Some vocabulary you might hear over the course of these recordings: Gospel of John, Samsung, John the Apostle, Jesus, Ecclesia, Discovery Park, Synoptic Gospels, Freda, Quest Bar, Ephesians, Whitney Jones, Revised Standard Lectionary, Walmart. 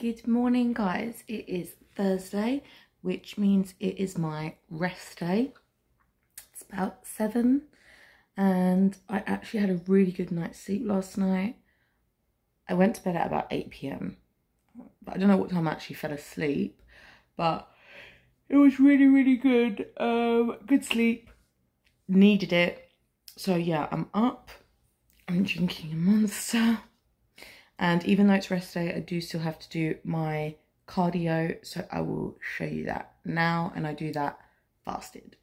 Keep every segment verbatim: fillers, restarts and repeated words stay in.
Good morning, guys. It is Thursday, which means it is my rest day. It's about seven and I actually had a really good night's sleep last night. I went to bed at about eight p m but I don't know what time I actually fell asleep, but it was really really good. Um good sleep, needed it. So yeah, I'm up, I'm drinking a Monster. And even though it's rest day, I do still have to do my cardio. So I will show you that now. And I do that fasted.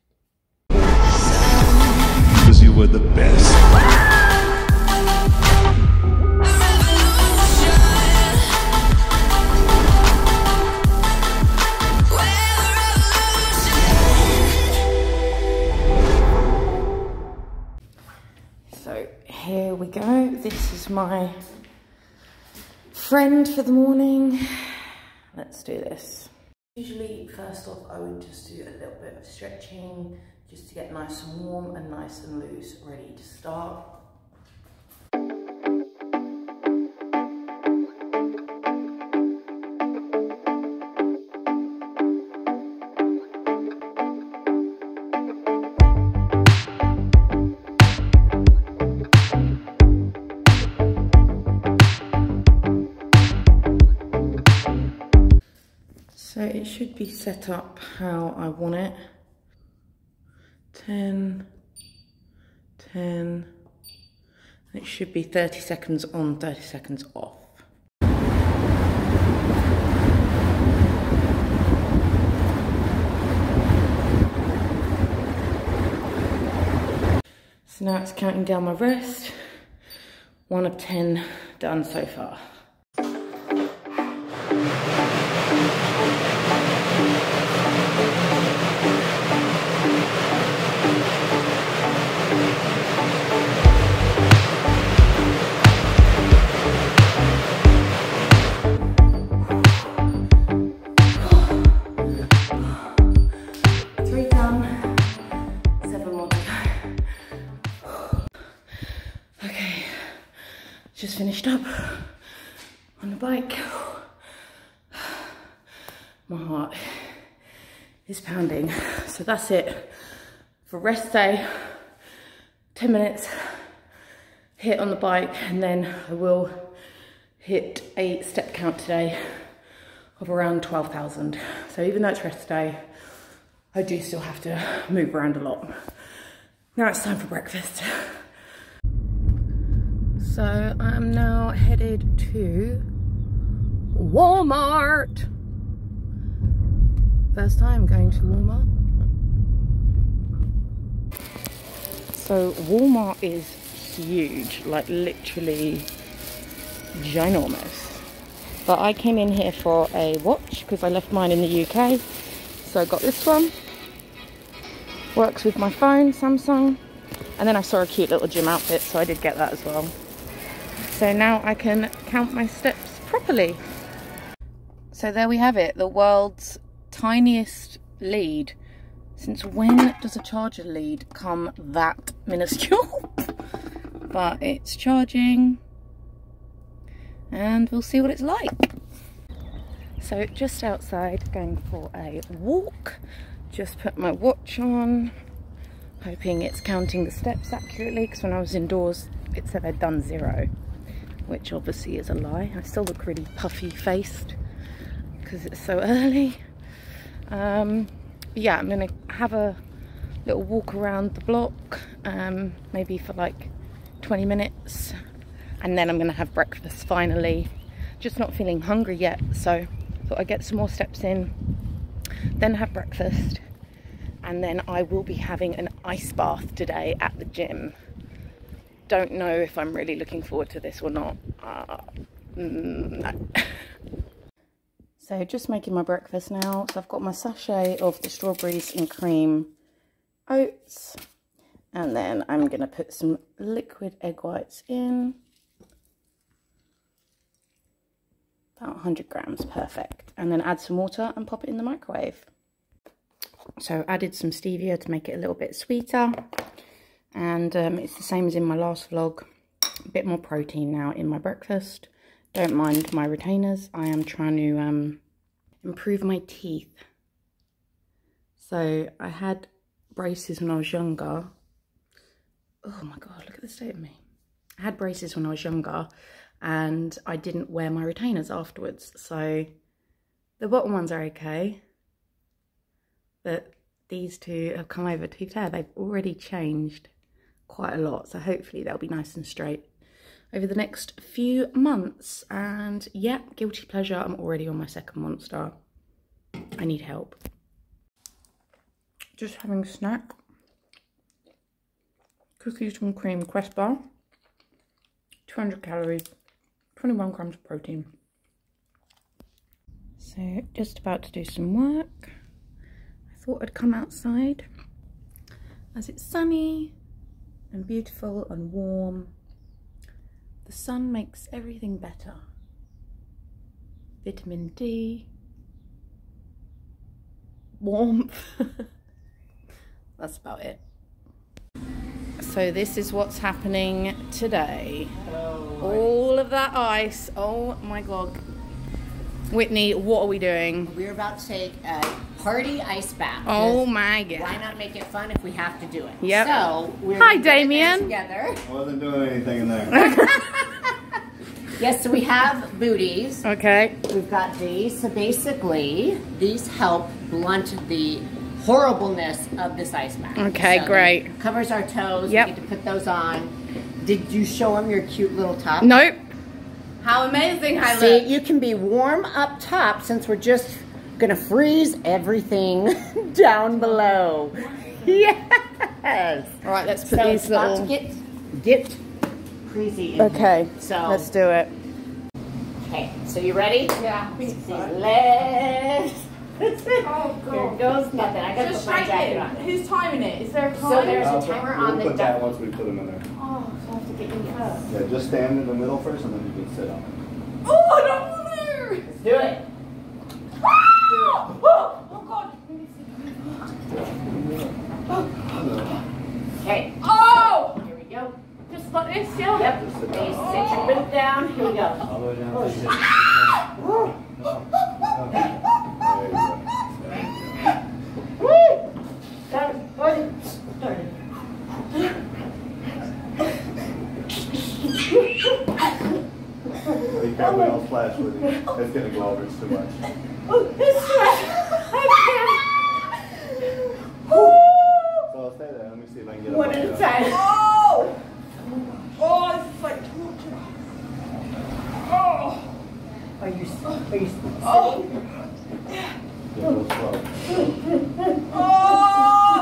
Because you were the best. So here we go. This is my friend for the morning. Let's do this. Usually first off I would just do a little bit of stretching just to get nice and warm and nice and loose, ready to start. So it should be set up how I want it. ten, ten, it should be thirty seconds on, thirty seconds off. So now it's counting down my rest. one of ten done so far. Just finished up on the bike. My heart is pounding. So that's it for rest day. ten minutes hit on the bike, and then I will hit a step count today of around twelve thousand. So even though it's rest day, I do still have to move around a lot. Now it's time for breakfast. So I'm now headed to Walmart. First time going to Walmart. So Walmart is huge, like literally ginormous. But I came in here for a watch because I left mine in the U K. So I got this one. Works with my phone, Samsung. And then I saw a cute little gym outfit, so I did get that as well. So now I can count my steps properly. So there we have it, the world's tiniest lead. Since when does a charger lead come that minuscule? But it's charging and we'll see what it's like. So just outside, going for a walk. Just put my watch on, hoping it's counting the steps accurately, because when I was indoors it said I'd done zero. Which obviously is a lie. I still look really puffy faced because it's so early. Um, yeah, I'm gonna have a little walk around the block, um, maybe for like twenty minutes, and then I'm gonna have breakfast finally. Just not feeling hungry yet, so thought I'd get some more steps in, then have breakfast, and then I will be having an ice bath today at the gym. Don't know if I'm really looking forward to this or not. Uh, no. So just making my breakfast now. So I've got my sachet of the strawberries and cream oats. And then I'm going to put some liquid egg whites in. About one hundred grams, perfect. And then add some water and pop it in the microwave. So added some stevia to make it a little bit sweeter. And um, it's the same as in my last vlog, a bit more protein now in my breakfast. Don't mind my retainers. I am trying to um, improve my teeth. So I had braces when I was younger. Oh my God, look at the state of me. I had braces when I was younger and I didn't wear my retainers afterwards. So the bottom ones are okay. But these two have come over. To be fair, they've already changed quite a lot. So hopefully they'll be nice and straight over the next few months. And yeah, guilty pleasure, I'm already on my second Monster. I need help. Just having a snack. Cookies and cream, Quest Bar. two hundred calories, twenty-one grams of protein. So just about to do some work. I thought I'd come outside as it's sunny and beautiful and warm. The sun makes everything better. Vitamin D, warmth. That's about it. So this is what's happening today. Hello. All of that ice. Oh my God. Whitney, what are we doing? We're about to take a party ice bath. Oh my God. Why not make it fun if we have to do it? Yep. So we're Hi, Damien. Together. I wasn't doing anything in there. Yes, so we have booties. Okay. We've got these. So basically, these help blunt the horribleness of this ice bath. Okay, so great. Covers our toes. Yep. We get to put those on. Did you show them your cute little top? Nope. How amazing I look. See, you can be warm up top since we're just gonna freeze everything down below. Yes. All right, let's put so these it's little. About to get get crazy. In okay. Here. So let's do it. Okay. So you ready? Yeah. Let's. Oh God. There goes nothing. I gotta just put my jacket on. Who's timing it? Is there a timer? So there's I'll a timer put, on we'll the put that once we put them in there. Oh, so I have to get you yes. Yeah, just stand in the middle first and then you can sit on it. Oh, I don't want there! Let's do it. Ah! Do it. Oh, oh God. Okay. Oh! Here we go. Just like this, yeah? Yep. Just sit down. Oh. Sit your bit down. Here we go. All the way down. Oh, ah! Oh. Oh. Okay. Flash with it. It's gonna go over. It's too much. Oh, it's too much. Oh. So I'll stay there. Let me see if I can get one at a time. Oh! Oh, this is like torture. Oh! Are you? Are you? Oh! Oh! Oh!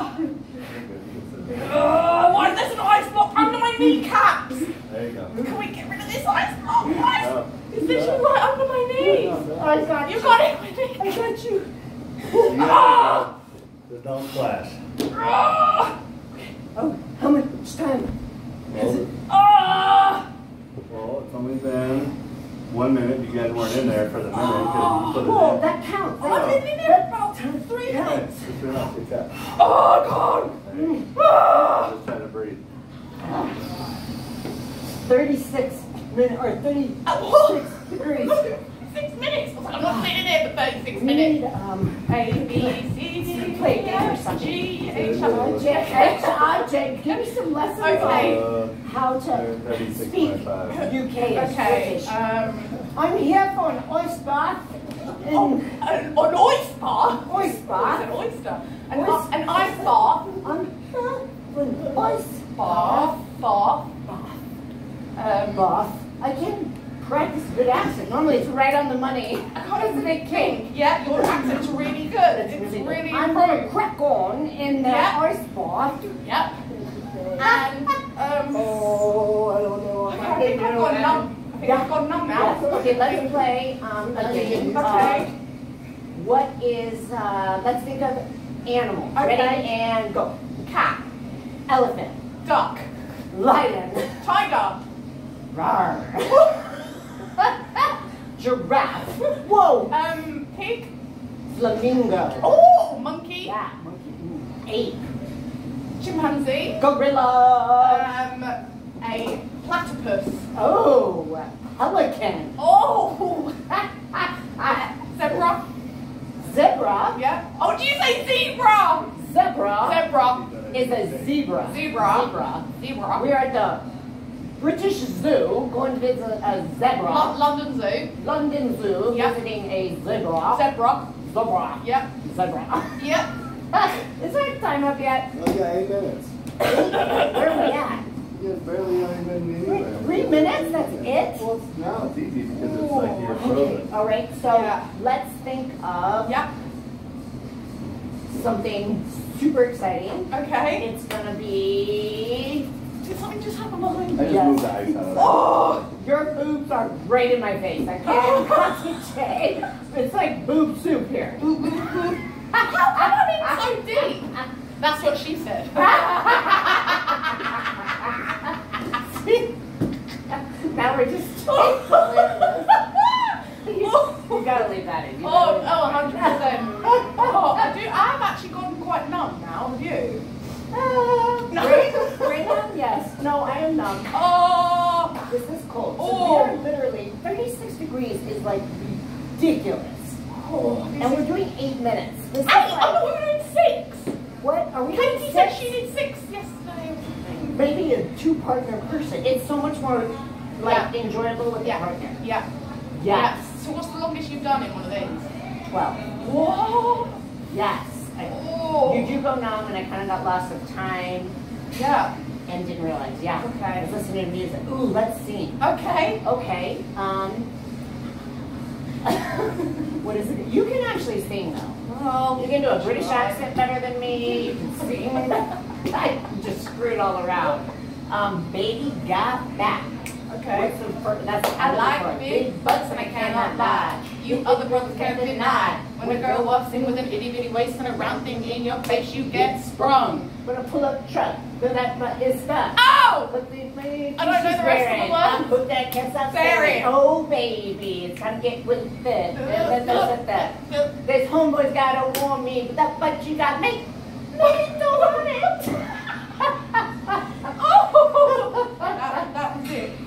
Why is this an ice block under my kneecaps? There you go. Can we get rid of this ice block? Ice. It's literally right under my knees. No, no, no. I got you. You got it. I got you. Oh! So don't flash. Oh! Oh, how much time? Is it? Oh! Well, it's only been one minute. You guys weren't in there for the minute. Oh, you oh that counts. That oh, I've been in there for about three minutes. Oh, God. Right. Oh. Just trying to breathe. thirty-six. Minute or thirty-six oh, degrees. Six minutes. I'm not sitting there for thirty-six minutes. We need um, A, B, C, D, play games or something. G, H, I, J. Give me some lessons okay. on how to speak U K-ish. Okay. Um, I'm here for an oyster bath. Oh, an, an oyster bath? Oyster bath. An oyster. An, oyster. an ice bath. I'm here for an oyster bath. Bath. Um, bath. I can practice good accent. Normally it's right on the money. Isn't it king? Yeah, your accent's really good. It's, it's really, really I'm going to crack on in the yep. ice bath. Yep. And, um... oh, I don't know. I, I think I've got numb. I think yeah. I've got numb now. Yeah. Okay, let's play um, a game. Okay. What is, uh, let's think of animals. Okay. Ready and go. Cat. Elephant. Duck. Lion. Tiger. Giraffe. Whoa. Um, pig. Flamingo. Oh, monkey. Yeah, monkey. Mm. Ape. Chimpanzee. Gorilla. Um, a platypus. Oh. Pelican. Oh! Zebra. Zebra? Yep. Oh, do you say zebra? Zebra. Zebra. Is a zebra. Zebra. Zebra. Zebra. We are at the British Zoo, going to visit a zebra. L London Zoo. London Zoo, yep. Visiting a zebra. Zebra. Zebra. Yep. Zebra. Yep. Is that time up yet? Oh yeah, eight minutes. Where are we at? Yeah, barely nine minutes anyway. Three, three minutes? That's it? Well, it's, no, it's easy because it's like you're frozen. Okay. All right, so yeah. Let's think of yeah. something super exciting. Okay. It's going to be... Did something just happen behind me? I just yes. moved the ice out of it. Oh, your boobs are right in my face. I can't concentrate. It's like boob soup here. Boob, boob, boob. I don't even so deep. That's what she said. Now we're just you gotta leave that in. You oh, oh, one hundred percent. Oh, I do. I've actually gone quite numb now. Have you? Uh, no. We're, we're numb? Yes. No, I am numb. Oh. This is cold. So oh. We are literally, thirty-six degrees is like ridiculous. Oh. And we're doing eight minutes. This is I, like, I thought we were doing six. What? Are we doing six? Katie said she did six yesterday or something. Maybe a two-partner person. It's so much more... Like yeah. enjoyable with yeah. your partner. Yeah. Yes. Yeah. So what's the longest you've done in one of these? Twelve. Whoa. Yes. I, oh. You do go numb, and I kind of got lost of time. Yeah. And didn't realize. Yeah. Okay. I was listening to music. Ooh, let's see. Okay. Okay. Um. What is it? You can actually sing though. Well, you can do a British accent better than me. You can sing. I just screwed all around. Um, baby got back. Okay. That's I like big butts and I cannot lie. You other brothers can't deny. When a girl walks in with an itty bitty waist and a round thing in your face, you get sprung. When a pull up truck, then that butt is stuck. Oh! But the lady, I don't know the rest of the words. Put that kiss up there. Oh baby, it's time to get with it. This homeboy's gotta warn me, but that butt you got me. Maybe don't want it.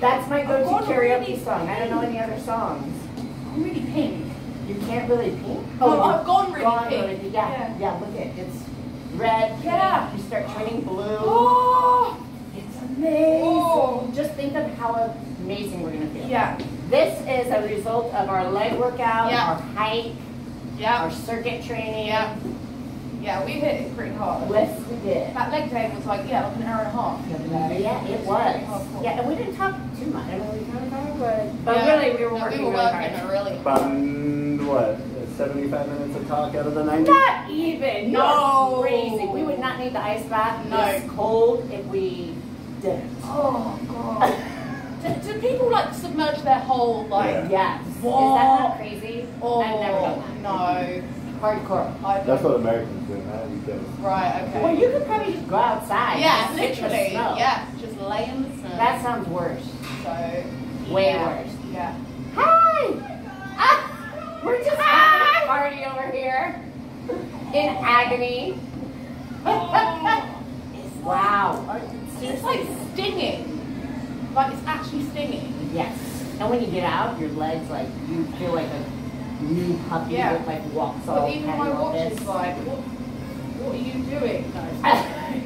That's my go-to karaoke song. I don't know any other songs. I'm really pink. You can't really pink? Oh, no, I've gone really gone pink. Already. Yeah. Yeah, yeah, look at it. It's red. Yeah. You start turning blue. Oh. It's amazing. Oh. Just think of how amazing we're going to feel. Yeah. This is a result of our leg workout, yeah. our hike, yeah. our circuit training. Yeah. Yeah, we hit it pretty hard. Yes, we did. That leg day was like, yeah, like an hour and a half. Yeah, yeah it, it was. was. Yeah, and we didn't talk too much. I mean, we kind of talked, but... But yeah. really, we were no, working, we were working really, really hard. About, what, seventy-five minutes of talk out of the ninety? Not even. No. Crazy. We would not need the ice bath. No. It's cold if we didn't. Oh, God. do, do people, like, submerge their whole, like... Yeah. Yes. What? Is that not crazy? Oh, I've never done that. No. Hardcore. I've That's what Americans do, right? Right, okay. Well, you could probably just go outside. Yeah, literally. Yeah, just lay in the sun. That sounds worse. So, way yeah. worse. Yeah. Hi! Ah, we're just having a party over here in agony. Oh. Wow. It's like stinging. Like, it's actually stinging. Yes. And when you get out, your legs, like, you feel like a new puppy yeah. that like walks but all even my watch is like, what, what are you doing? No,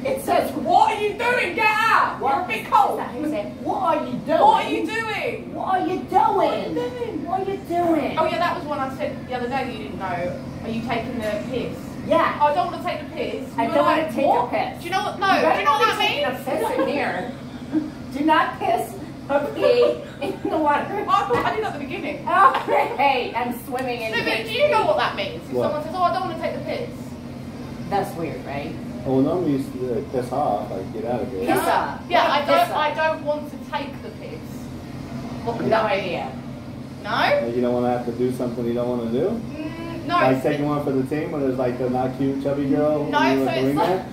it says, what are you doing? Get out! You're a bit cold! What are you doing? What are you doing? What are you doing? What are you doing? Oh yeah, that was one I said the other day you didn't know. Are you taking the piss? Yeah. I don't want to take the piss. You I don't want like, to take what? the piss. Do you know what? No. You do you know what that means? Piss in here. Do not piss. Okay, in the water. Oh, I thought I did that at the beginning. Oh, hey, I'm swimming in the No, but do you know what that means? If what? someone says, oh, I don't want to take the piss. That's weird, right? Well, normally you to uh, piss off, like, get out of here. Piss off. Yeah, I don't, I don't want to take the piss. Well, no idea. No? You don't want to have to do something you don't want to do? Mm, no. Like taking one for the team when there's, like, the not cute chubby girl? No, so it's like... That?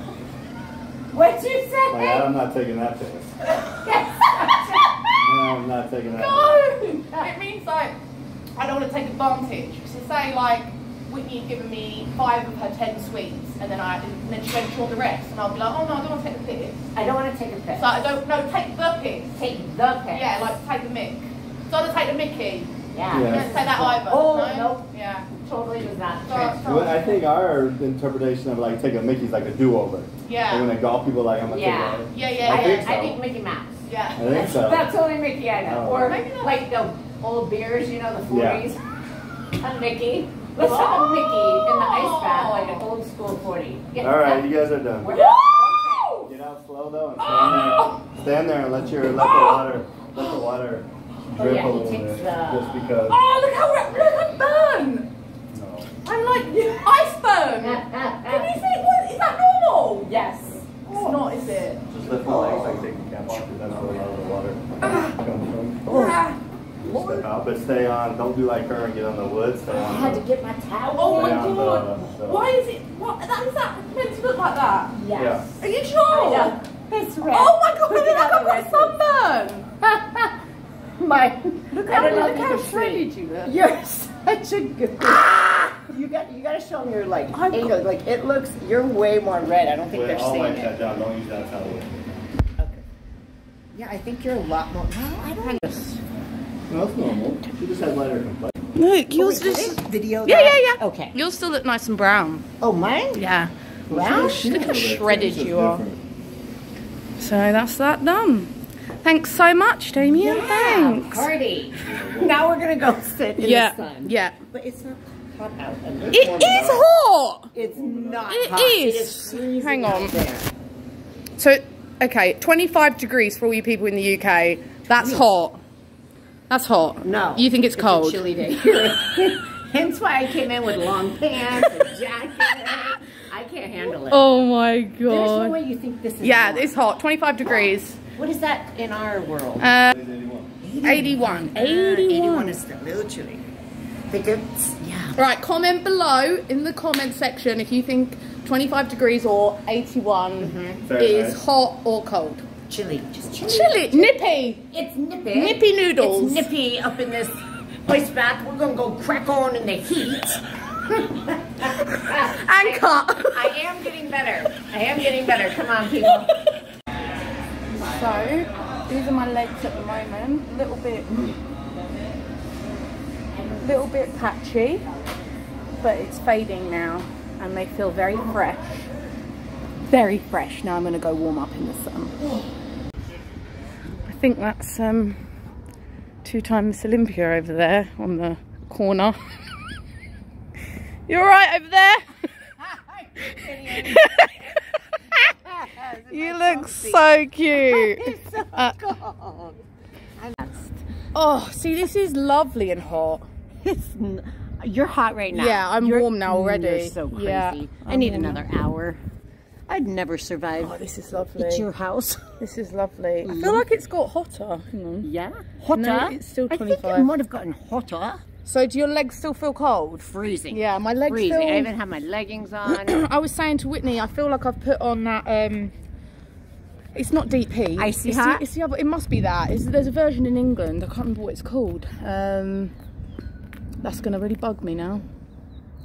What'd you say? Like, I'm not taking that piss. Yes. I'm not taking that. No! It means like, I don't want to take advantage. So say like, Whitney had given me five of her ten sweets, and then I and then she went to all the rest, and I'll be like, oh no, I don't want to take the piss. I don't want to take a piss. So I don't, no, take the piss. Take the piss. Yeah, like take the mick. Sort of take the mickey. Yeah. Yes. Don't say that either. Oh, no? Nope. Yeah. Totally does not. Well, I think our interpretation of like take a mickey is like a do-over. Yeah. Like when the golf people like, I'm going to yeah. take a Yeah, yeah, yeah. I, I, think, so. I think Mickey Mouse. Yeah. I think so. That's only Mickey I know. Oh. Or maybe like the old beers, you know, the forties. Yeah. A Mickey. Let's have oh. a Mickey in the ice bath, like an old school forty. Get All right, done. You guys are done. We're done. Okay. Get out slow though and stand, oh. there. stand there and let your let oh. the water let the water drip oh, yeah, a little bit. The... Just because. Oh, look how look how burn! No. I'm like ice burn. Can you see what is that normal? Yes. Oh. It's not, is it? Just lift my legs, like take the cap off because that's where a lot of the water comes from. Oh. Ah. Step out, but stay on. Don't do like her and get on the wood. Stay on. I had to get my towel. Oh my god! The, the, Why is it? What? That is that meant to look like that? Yes. Yeah. Are you sure? I it's red. Oh my god! Look at that! I've got sunburn. my. Look how look how shredded you look. You're such a good. You got you got to show them your like I'm angle. Like it looks. You're way more red. I don't think Wait, they're I'll seeing like it. That down. Don't use that towel. Okay. Yeah, I think you're a lot more. No, I don't. No, that's normal. You just had lighter complexion. Look, you'll oh, just video. Yeah, yeah, yeah. Okay. You'll still look nice and brown. Oh, mine? Yeah. Wow. Look yeah, how shredded you are. Different. So that's that done. Thanks so much, Damien. Yeah, thanks. Party. Now we're gonna go sit in yeah, the sun. Yeah. But it's not hot out. It is hot. hot. It's not. It hot. is. It is freezing Hang on. Out there. So, okay, twenty-five degrees for all you people in the U K. That's hot. That's hot. No. You think it's, it's cold. It's a chilly day. Hence why I came in with long pants, a jacket. I can't handle it. Oh my god. There's no way you think this is Yeah, hot. It's hot. twenty-five degrees. What is that in our world? Uh, eighty-one. eighty-one. Uh, eighty-one is the little chilly. It's, yeah. Right, comment below in the comment section if you think twenty-five degrees or eighty-one mm-hmm. is nice. hot or cold. Chili, just chili. Chili, nippy. It's nippy. Nippy noodles. It's nippy up in this ice bath. We're gonna go crack on in the heat. I'm caught. I am getting better. I am getting better. Come on, people. So, these are my legs at the moment. Little bit, little bit patchy, but it's fading now, and they feel very fresh. Very fresh. Now I'm gonna go warm up in the sun. I think that's um, two times Olympia over there on the corner. You're all right over there? You look so cute. It's so uh, cold. Oh, see, this is lovely and hot. It's n you're hot right now. Yeah, I'm you're, warm now already. You're so crazy. Yeah, I need warm. another hour. I'd never survive. Oh, this is lovely. It's your house. This is lovely. Mm. I feel like it's got hotter. Mm. Yeah. Hotter? No, it's still twenty-five. I think it might have gotten hotter. So do your legs still feel cold? Freezing. Yeah, my legs Freezing. Still... I even have my leggings on. I was saying to Whitney, I feel like I've put on that... Um... It's not D P. Icy hat? It's the other... It must be that. It's, there's a version in England. I can't remember what it's called. Um... That's going to really bug me now.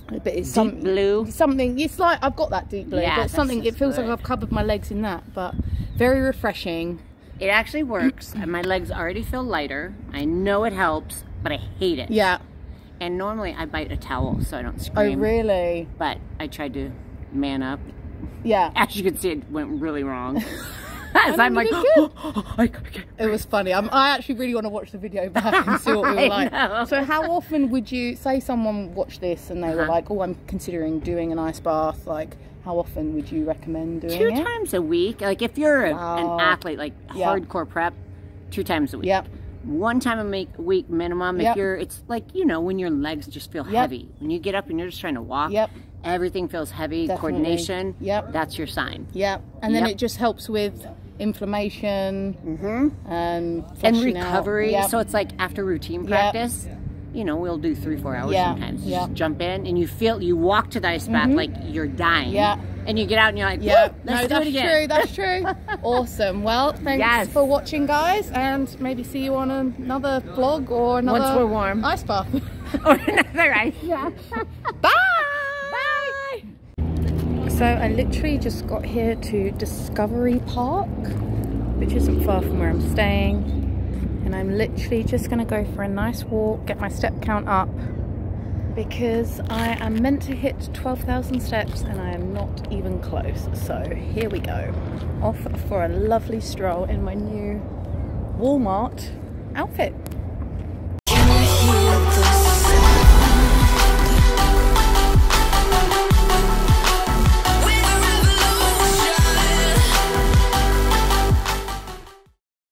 But it's deep some, blue. Something. It's like I've got that deep blue. Yeah, but something. It feels good. Like I've covered my legs in that. But very refreshing. It actually works, and my legs already feel lighter. I know it helps, but I hate it. Yeah. And normally I bite a towel so I don't scream. Oh really? But I tried to man up. Yeah. As you can see, it went really wrong. As I'm like, oh, oh, I can't. It was funny. I'm, I actually really want to watch the video back and see what we were like. Know. So how often would you, say someone watched this and they uh-huh. were like, oh, I'm considering doing an ice bath, like how often would you recommend doing two it? Two times a week. Like if you're wow. an athlete, like yeah. hardcore prep, two times a week. Yep. One time a week minimum. If yep. you're, it's like, you know, when your legs just feel yep. heavy. When you get up and you're just trying to walk. Yep. Everything feels heavy. Definitely. Coordination. Yep. That's your sign. Yep. And then yep. it just helps with... inflammation mm-hmm. um, and recovery. Yep. So it's like after routine practice, yep. you know, we'll do three, four hours yep. sometimes. You yep. just jump in and you feel, you walk to the ice bath mm-hmm. like you're dying. Yeah. And you get out and you're like, yep. let's no, do it again. That's true, that's true. Awesome. Well, thanks yes. for watching, guys, and maybe see you on another vlog or another Once we're warm. ice bath. Or another ice bath. Bye! So I literally just got here to Discovery Park, which isn't far from where I'm staying, and I'm literally just gonna go for a nice walk, get my step count up, because I am meant to hit twelve thousand steps and I am not even close. So here we go, off for a lovely stroll in my new Walmart outfit.